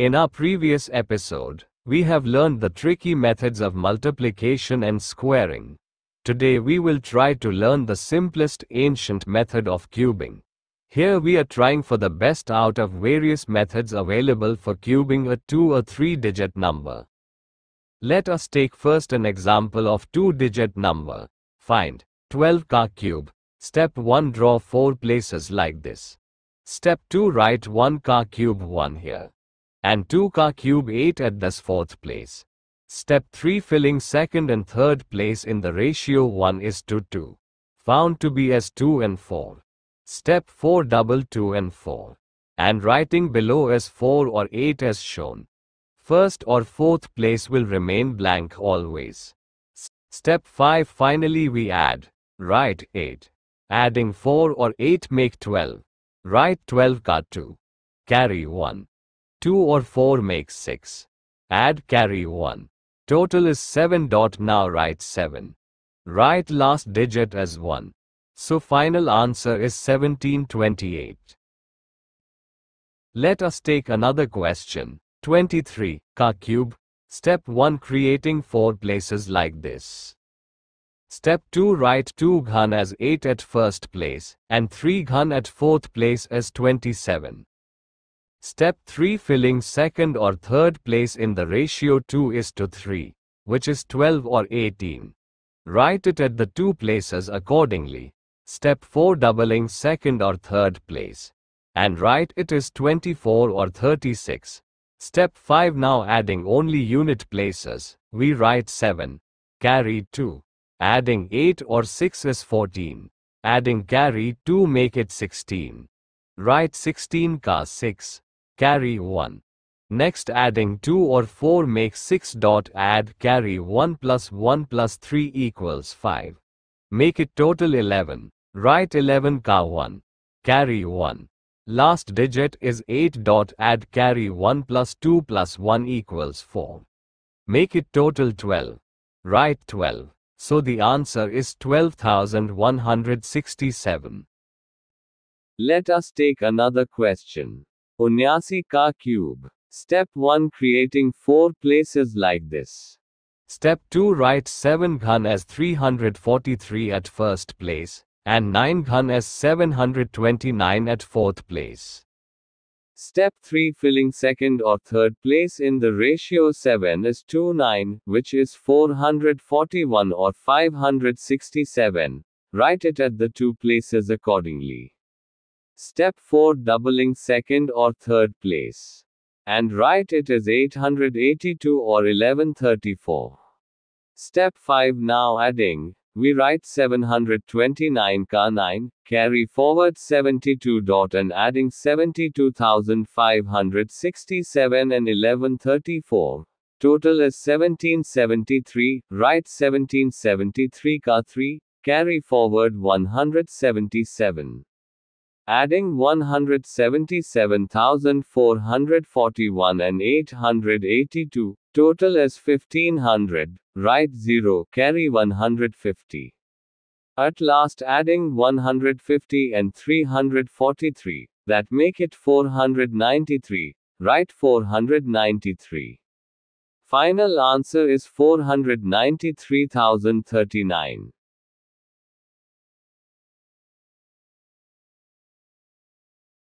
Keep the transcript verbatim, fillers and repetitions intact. In our previous episode, we have learned the tricky methods of multiplication and squaring. Today we will try to learn the simplest ancient method of cubing. Here we are trying for the best out of various methods available for cubing a two or three digit number. Let us take first an example of two digit number. Find twelve car cube. Step one, draw four places like this. Step two, write one car cube one here. And two car cube eight at this fourth place. Step three, filling second and third place in the ratio one is to two. Found to be as two and four. Step four, double two and four. And writing below as four or eight as shown. First or fourth place will remain blank always. Step five, finally we add. Write eight. Adding four or eight make twelve. Write twelve car two. Carry one. two or four makes six. Add carry one. Total is seven. Now write seven. Write last digit as one. So final answer is seventeen twenty-eight. Let us take another question. twenty-three car cube. Step one, creating four places like this. Step two, write two ghana as eight at first place and three ghana at fourth place as twenty-seven. Step three, filling second or third place in the ratio two is to three, which is twelve or eighteen. Write it at the two places accordingly. Step four, doubling second or third place. And write it as twenty-four or thirty-six. Step five, now adding only unit places, we write seven. Carry two. Adding eight or six is fourteen. Adding carry two make it sixteen. Write sixteen car six. Carry one. Next adding two or four makes six. Add carry one plus one plus three equals five. Make it total eleven. Write eleven car one. Carry one. Last digit is eight. Add carry one plus two plus one equals four. Make it total twelve. Write twelve. So the answer is twelve thousand one hundred sixty-seven. Let us take another question. Unyasi car cube. Step one, creating four places like this. Step two, write seven ghana as three hundred forty-three at first place and nine ghana as seven hundred twenty-nine at fourth place. Step three, filling second or third place in the ratio seven is to nine, which is four hundred forty-one or five hundred sixty-seven. Write it at the two places accordingly. Step four, doubling second or third place. And write it as eight hundred eighty-two or eleven thirty-four. Step five, now adding, we write seven hundred twenty-nine car nine, carry forward seventy-two. And adding seventy-two thousand five hundred sixty-seven and eleven thirty-four. Total is seventeen seventy-three, write seventeen seventy-three car three, carry forward one hundred seventy-seven. Adding one hundred seventy-seven thousand four hundred forty-one and eight hundred eighty-two, total is fifteen hundred, write zero, carry one hundred fifty. At last adding one hundred fifty and three hundred forty-three, that make it four hundred ninety-three, write four hundred ninety-three. Final answer is four hundred ninety-three thousand thirty-nine.